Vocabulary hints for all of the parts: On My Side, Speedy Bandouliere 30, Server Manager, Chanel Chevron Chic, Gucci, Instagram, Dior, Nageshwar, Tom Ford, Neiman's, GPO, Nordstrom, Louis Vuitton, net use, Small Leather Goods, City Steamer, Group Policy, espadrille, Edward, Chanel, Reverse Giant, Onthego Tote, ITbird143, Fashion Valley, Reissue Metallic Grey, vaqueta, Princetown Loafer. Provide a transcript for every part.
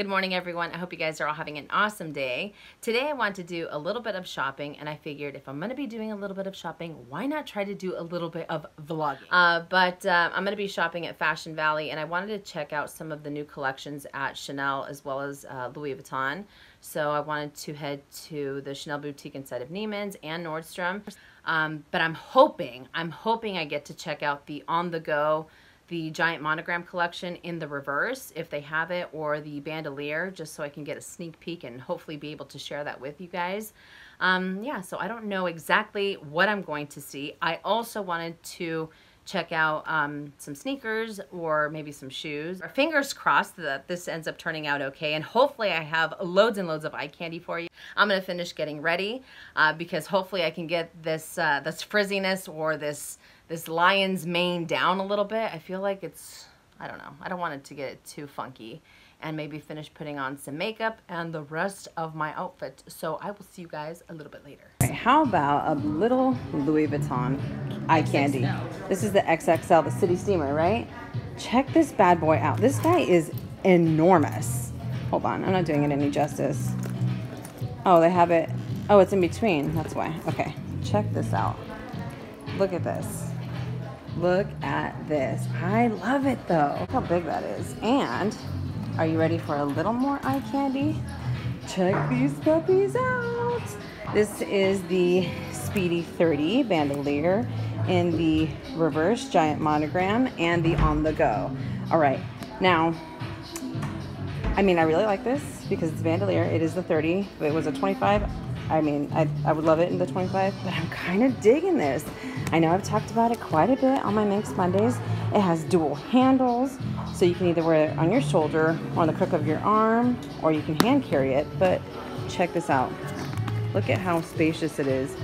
Good morning, everyone. I hope you guys are all having an awesome day. Today I want to do a little bit of shopping, and I figured if I'm going to be doing a little bit of shopping, why not try to do a little bit of vlogging? I'm going to be shopping at Fashion Valley, and I wanted to check out some of the new collections at Chanel as well as Louis Vuitton. So I wanted to head to the Chanel boutique inside of Neiman's and Nordstrom. But I'm hoping I get to check out the on-the-go, the giant monogram collection in the reverse if they have it, or the bandouliere, just so I can get a sneak peek and hopefully be able to share that with you guys. Yeah, so I don't know exactly what I'm going to see. I also wanted to check out some sneakers or maybe some shoes. Our fingers crossed that this ends up turning out okay, and hopefully I have loads and loads of eye candy for you. I'm gonna finish getting ready because hopefully I can get this frizziness or this lion's mane down a little bit. I feel like it's, I don't know, I don't want it to get too funky, and maybe finish putting on some makeup and the rest of my outfit. So I will see you guys a little bit later. All right, how about a little Louis Vuitton eye candy? This is the XXL, the City Steamer, right? Check this bad boy out. This guy is enormous. Hold on, I'm not doing it any justice. Oh, they have it, oh, it's in between, that's why. Okay, check this out. Look at this. Look at this. I love it though. Look how big that is. And are you ready for a little more eye candy? Check these puppies out. This is the Speedy 30 Bandouliere in the reverse giant monogram and the on the go. All right, now, I mean, I really like this because it's bandouliere. It is the 30, but it was a 25. I mean, I would love it in the 25, but I'm kind of digging this. I know I've talked about it quite a bit on my Minx Mondays. It has dual handles, so you can either wear it on your shoulder or on the crook of your arm, or you can hand carry it. But check this out. Look at how spacious it is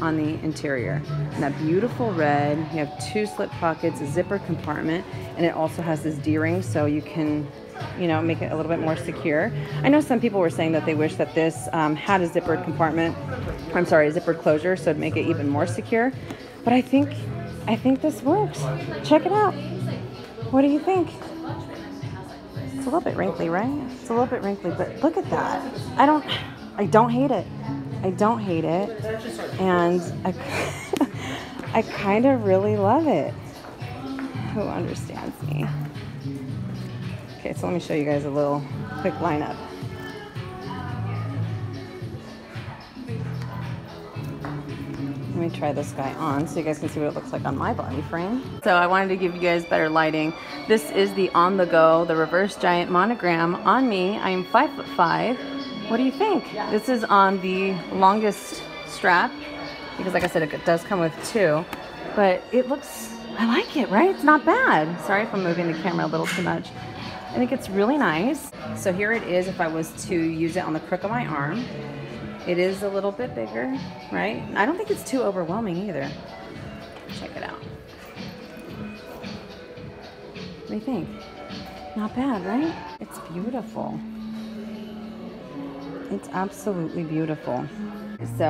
on the interior. And that beautiful red, you have two slip pockets, a zipper compartment, and it also has this D-ring, so you can, you know, make it a little bit more secure. I know some people were saying that they wish that this had a zippered compartment, I'm sorry, a zippered closure, so it'd make it even more secure. But I think this works. Check it out. What do you think? It's a little bit wrinkly, right? It's a little bit wrinkly, but look at that. I don't hate it. I don't hate it. And I kind of really love it. Who understands me? Okay, so let me show you guys a little quick lineup. Let me try this guy on so you guys can see what it looks like on my body frame. So I wanted to give you guys better lighting. This is the on the go, the reverse giant monogram on me. I am 5'5". What do you think? This is on the longest strap because, like I said, it does come with two, but it looks, I like it, right? It's not bad. Sorry if I'm moving the camera a little too much. I think it's really nice. So here it is if I was to use it on the crook of my arm. It is a little bit bigger, right? I don't think it's too overwhelming either. Check it out. What do you think? Not bad, right? It's beautiful. It's absolutely beautiful. So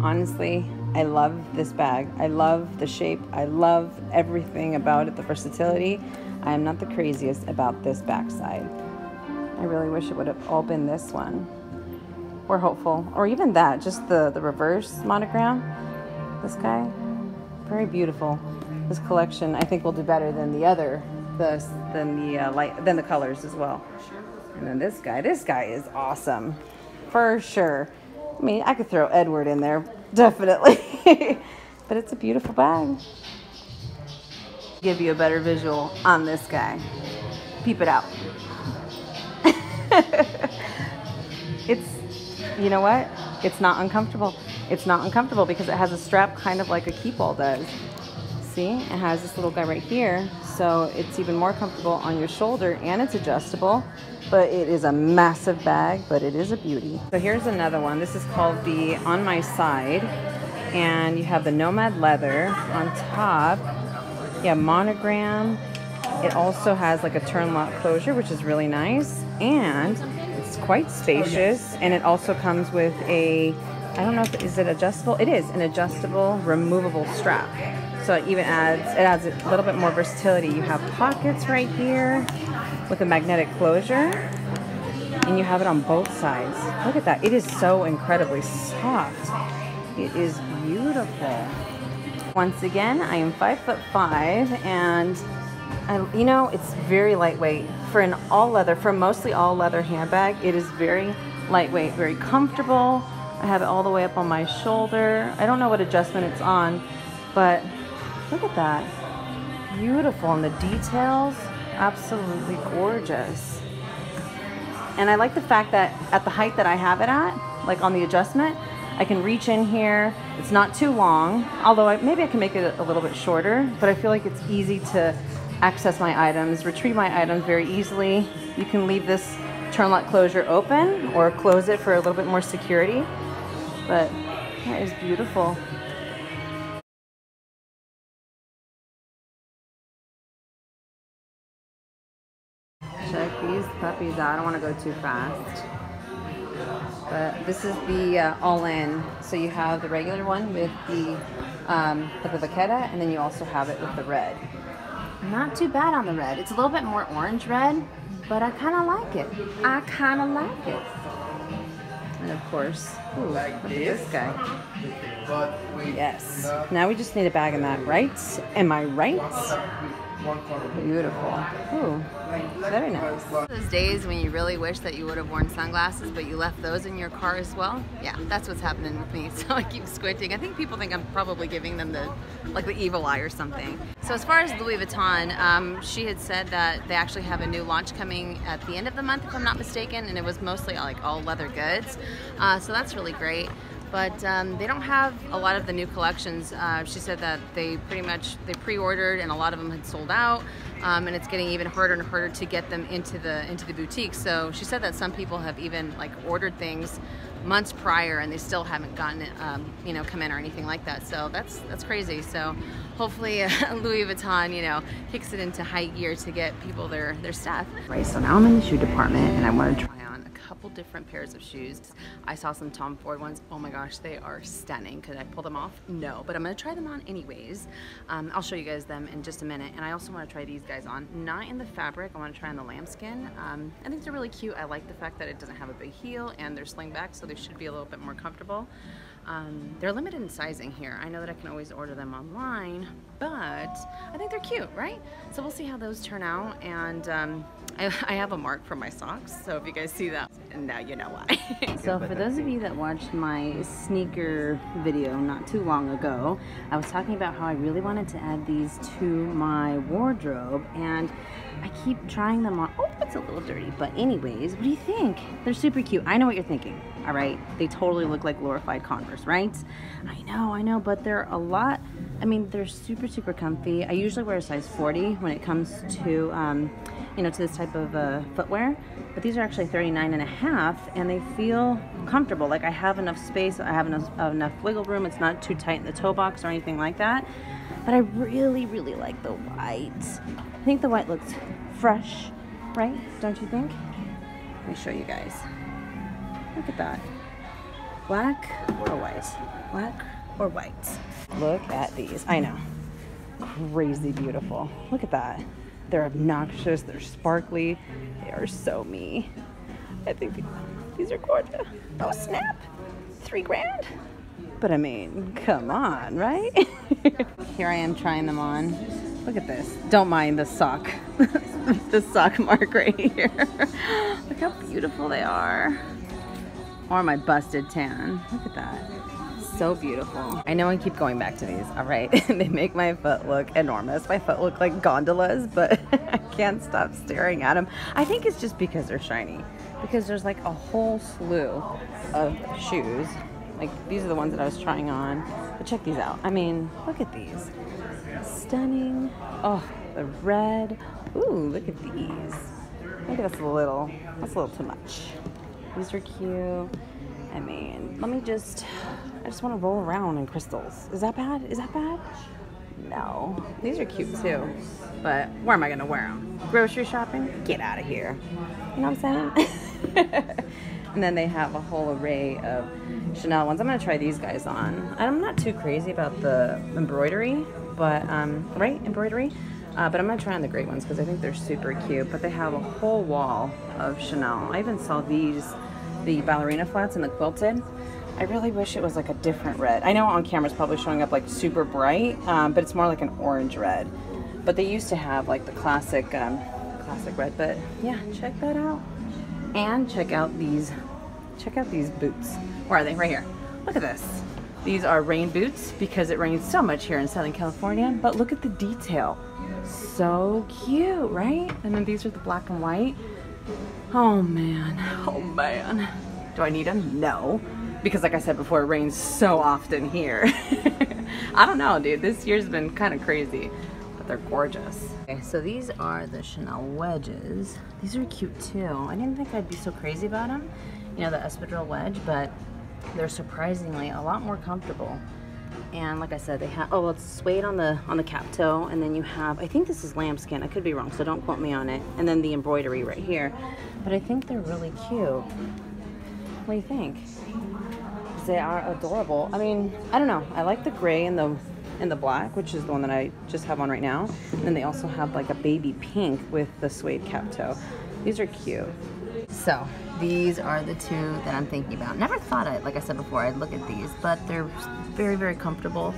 honestly, I love this bag. I love the shape. I love everything about it, the versatility. I am not the craziest about this backside. I really wish it would have all been this one. We're hopeful, or even that, just the reverse monogram. This guy, very beautiful. This collection, I think, will do better than the other, than the colors as well. And then this guy is awesome, for sure. I mean, I could throw Edward in there, definitely. But it's a beautiful bag. Give you a better visual on this guy. Peep it out. It's, you know what? It's not uncomfortable. It's not uncomfortable because it has a strap kind of like a keep all does. See, it has this little guy right here, so it's even more comfortable on your shoulder, and it's adjustable, but it is a massive bag, but it is a beauty. So here's another one. This is called the On My Side, and you have the Nomad leather on top. Yeah, monogram. It also has like a turn lock closure, which is really nice, and it's quite spacious. And it also comes with a, I don't know if, is it adjustable? It is an adjustable, removable strap. So it even adds a little bit more versatility. You have pockets right here with a magnetic closure. and you have it on both sides. Look at that. It is so incredibly soft. It is beautiful. Once again, I am 5'5", and you know, it's very lightweight for an all leather, for mostly all leather handbag. It is very lightweight, very comfortable. I have it all the way up on my shoulder. I don't know what adjustment it's on, but look at that. Beautiful, and the details, absolutely gorgeous. And I like the fact that at the height that I have it at, like on the adjustment, I can reach in here. It's not too long, although maybe I can make it a little bit shorter, but I feel like it's easy to access my items, retrieve my items very easily. You can leave this turn lock closure open or close it for a little bit more security, but that is beautiful. Check these puppies out. I don't want to go too fast. But this is the all-in. So you have the regular one with the vaqueta, and then you also have it with the red. Not too bad on the red. It's a little bit more orange red, but I kind of like it. I kind of like it. And of course, ooh, look at this guy. Yes. Now we just need a bag in that, right? Am I right? Beautiful. Ooh, very nice. Those days when you really wish that you would have worn sunglasses, but you left those in your car as well? Yeah, that's what's happening with me. So I keep squinting. I think people think I'm probably giving them the evil eye or something. So as far as Louis Vuitton, she had said that they actually have a new launch coming at the end of the month, if I'm not mistaken, and it was mostly like all leather goods. So that's really great. But they don't have a lot of the new collections. She said that they pre-ordered and a lot of them had sold out, and it's getting even harder and harder to get them into the boutique. So she said that some people have even ordered things months prior and they still haven't gotten it, you know, come in or anything like that. So that's crazy. So hopefully Louis Vuitton, you know, kicks it into high gear to get people their stuff. Right. So now I'm in the shoe department and I want to try couple different pairs of shoes. I saw some Tom Ford ones. Oh my gosh, they are stunning. Could I pull them off? No, but I'm gonna try them on anyways. I'll show you guys them in just a minute. And I also wanna try these guys on, not in the fabric. I wanna try on the lambskin. I think they're really cute. I like the fact that it doesn't have a big heel and they're sling back, so they should be a little bit more comfortable. They're limited in sizing here. I know that I can always order them online, but I think they're cute, right? So we'll see how those turn out. And I have a mark for my socks, so if you guys see that, now you know why. So for those of you that watched my sneaker video not too long ago, I was talking about how I really wanted to add these to my wardrobe, and I keep trying them on. Oh, it's a little dirty, but anyways, what do you think? They're super cute. I know what you're thinking. All right, they totally look like glorified Converse, right? I know, but they're a lot. I mean, they're super comfy. I usually wear a size 40 when it comes to you know, to this type of footwear, but these are actually 39.5, and they feel comfortable. Like I have enough space, I have enough wiggle room. It's not too tight in the toe box or anything like that. But I really like the white. I think the white looks fresh, right? Don't you think? Let me show you guys. Look at that. Black or white? Black or white? Look at these. I know. Crazy beautiful. Look at that. They're obnoxious. They're sparkly. They are so me. I think these are gorgeous. Oh, snap. $3 grand. But I mean, come on, right? Here I am trying them on. Look at this. Don't mind the sock. The sock mark right here. Look how beautiful they are. Or my busted tan. Look at that. So beautiful. I know I keep going back to these, all right? They make my foot look enormous. My foot look like gondolas, but I can't stop staring at them. I think it's just because they're shiny, because there's like a whole slew of shoes. Like these are the ones that I was trying on, but check these out. I mean, look at these. Stunning. Oh, the red. Ooh, look at these. Maybe that's a little too much. These are cute. I mean, I just want to roll around in crystals. Is that bad? Is that bad? No. These are cute too, but where am I going to wear them? Grocery shopping? Get out of here. You know what I'm saying? And then they have a whole array of Chanel ones. I'm going to try these guys on. I'm not too crazy about the embroidery, but, right? Embroidery? But I'm going to try on the great ones because I think they're super cute. But they have a whole wall of Chanel. I even saw these, the ballerina flats and the quilted. I really wish it was like a different red. I know on camera it's probably showing up like super bright, but it's more like an orange red. But they used to have like the classic, classic red. But yeah, check that out. And check out these boots. Where are they? Right here. Look at this. These are rain boots because it rains so much here in Southern California. But look at the detail. So cute, right? And then these are the black and white. Oh man, oh man. Do I need them? No. Because like I said before, it rains so often here. I don't know, dude. This year's been kind of crazy, but they're gorgeous. Okay, so these are the Chanel wedges. These are cute too. I didn't think I'd be so crazy about them. You know, the espadrille wedge, but they're surprisingly a lot more comfortable. And like I said, they have, oh, well, it's suede on the cap toe, and then you have, I think this is lambskin. I could be wrong, so don't quote me on it. And then the embroidery right here. But I think they're really cute. What do you think? They are adorable. I mean, I don't know. I like the gray and the black, which is the one that I just have on right now. And then they also have like a baby pink with the suede cap toe. These are cute. So these are the two that I'm thinking about. Never thought I'd, like I said before, I'd look at these, but they're very, very comfortable.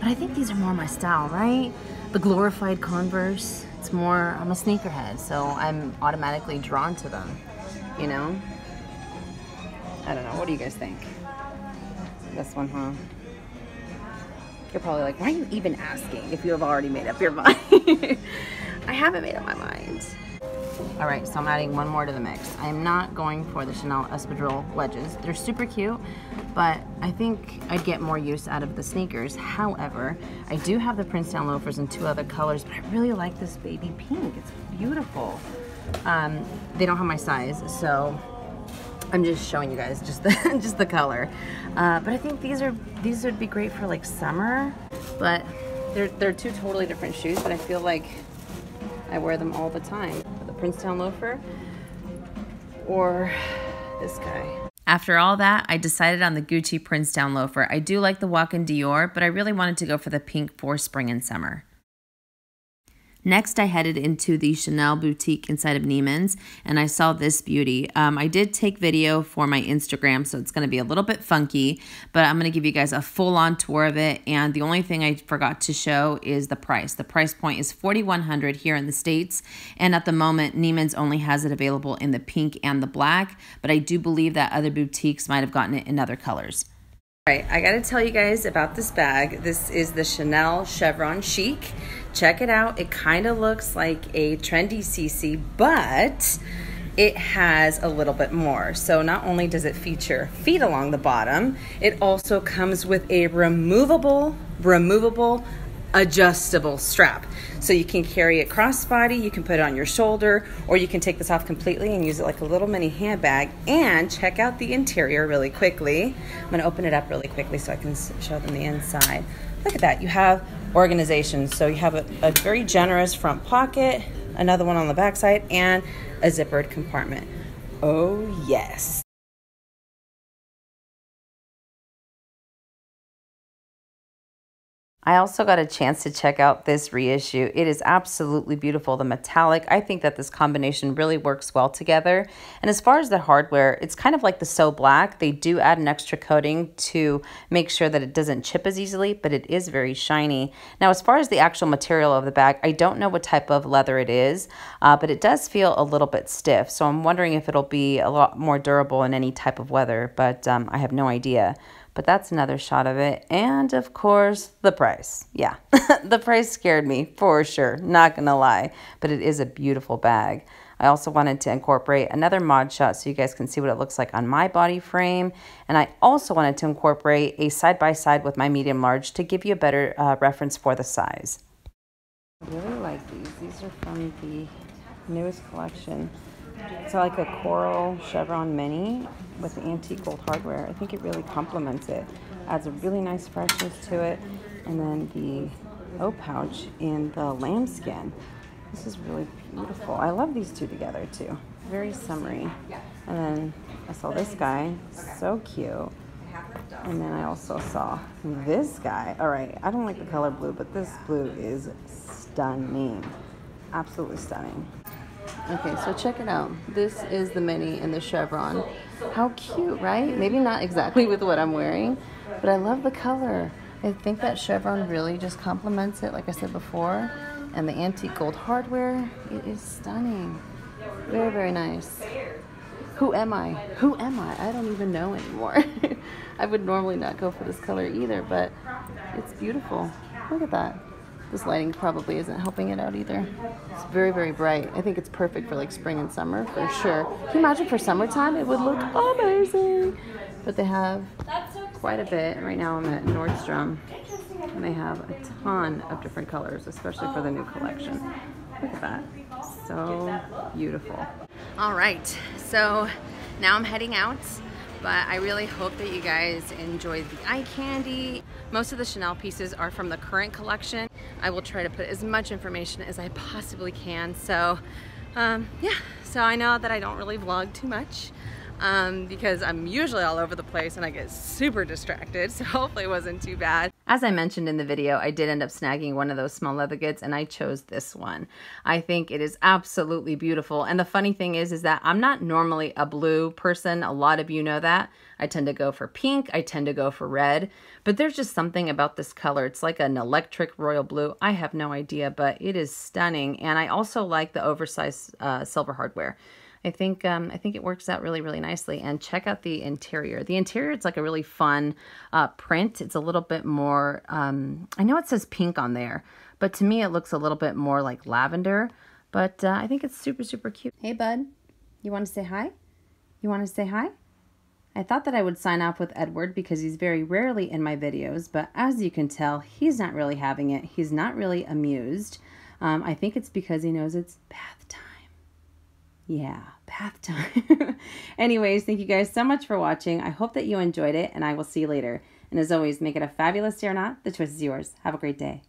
But I think these are more my style, right? The glorified Converse. It's more, I'm a sneakerhead, so I'm automatically drawn to them, you know? I don't know. What do you guys think? This one, huh? You're probably like, why are you even asking if you have already made up your mind? I haven't made up my mind. All right, so I'm adding one more to the mix. I'm not going for the Chanel espadrille wedges. They're super cute, but I think I'd get more use out of the sneakers. However, I do have the Princetown loafers in two other colors, but I really like this baby pink. It's beautiful. They don't have my size, so I'm just showing you guys just the color, but I think these would be great for like summer. But they're two totally different shoes, but I feel like I wear them all the time. The Princetown loafer or this guy. After all that, I decided on the Gucci Princetown loafer. I do like the walk-in Dior, but I really wanted to go for the pink for spring and summer. Next, I headed into the Chanel boutique inside of Neiman's, and I saw this beauty. I did take video for my Instagram, so it's going to be a little bit funky, but I'm going to give you guys a full-on tour of it, and the only thing I forgot to show is the price. The price point is $4,100 here in the States, and at the moment, Neiman's only has it available in the pink and the black, but I do believe that other boutiques might have gotten it in other colors. All right, I gotta tell you guys about this bag. This is the Chanel Chevron Chic. Check it out. It kind of looks like a trendy CC, but it has a little bit more. So not only does it feature feet along the bottom, it also comes with a removable, adjustable strap. So you can carry it crossbody, you can put it on your shoulder, or you can take this off completely and use it like a little mini handbag. And check out the interior really quickly. I'm gonna open it up really quickly so I can show them the inside. Look at that, you have organization. So you have a very generous front pocket, another one on the backside, and a zippered compartment. Oh yes. I also got a chance to check out this reissue. It is absolutely beautiful, the metallic. I think that this combination really works well together. And as far as the hardware, it's kind of like the So Black. They do add an extra coating to make sure that it doesn't chip as easily, but it is very shiny. Now, as far as the actual material of the bag, I don't know what type of leather it is, but it does feel a little bit stiff. So I'm wondering if it'll be a lot more durable in any type of weather, but I have no idea. But that's another shot of it. And of course, the price. Yeah, the price scared me for sure, not gonna lie, but it is a beautiful bag. I also wanted to incorporate another mod shot so you guys can see what it looks like on my body frame. And I also wanted to incorporate a side-by-side with my medium large to give you a better reference for the size. I really like these. These are from the newest collection. It's like a coral chevron mini with the antique gold hardware. I think it really complements it. Adds a really nice freshness to it. And then the O pouch in the lambskin. This is really beautiful. I love these two together too. Very summery. And then I saw this guy. So cute. And then I also saw this guy. All right, I don't like the color blue, but this blue is stunning. stunning. Absolutely stunning. Okay, so check it out. This is the mini and the chevron. How cute, right? Maybe not exactly with what I'm wearing, but I love the color. I think that chevron really just complements it, like I said before. And the antique gold hardware, it is stunning. Very, very nice. Who am I? Who am I? I don't even know anymore. I would normally not go for this color either, but it's beautiful. Look at that. This lighting probably isn't helping it out either. It's very, very bright. I think it's perfect for like spring and summer for sure. Can you imagine for summertime? It would look amazing. But they have quite a bit. Right now I'm at Nordstrom and they have a ton of different colors, especially for the new collection. Look at that. So beautiful. All right, so now I'm heading out. But I really hope that you guys enjoyed the eye candy. Most of the Chanel pieces are from the current collection. I will try to put as much information as I possibly can. So yeah, so I know that I don't really vlog too much because I'm usually all over the place and I get super distracted. So hopefully it wasn't too bad. As I mentioned in the video, I did end up snagging one of those small leather goods and I chose this one. I think it is absolutely beautiful. And the funny thing is that I'm not normally a blue person. A lot of you know that. I tend to go for pink. I tend to go for red. But there's just something about this color. It's like an electric royal blue. I have no idea, but it is stunning. And I also like the oversized silver hardware. I think it works out really, really nicely. And check out the interior. The interior, it's like a really fun print. It's a little bit more, I know it says pink on there, but to me it looks a little bit more like lavender. But I think it's super, super cute. Hey, bud, you want to say hi? You want to say hi? I thought that I would sign off with Edward because he's very rarely in my videos, but as you can tell, he's not really having it. He's not really amused. I think it's because he knows it's bath time. Yeah, bath time. Anyways, thank you guys so much for watching. I hope that you enjoyed it, and I will see you later. And as always, make it a fabulous day or not. The choice is yours. Have a great day.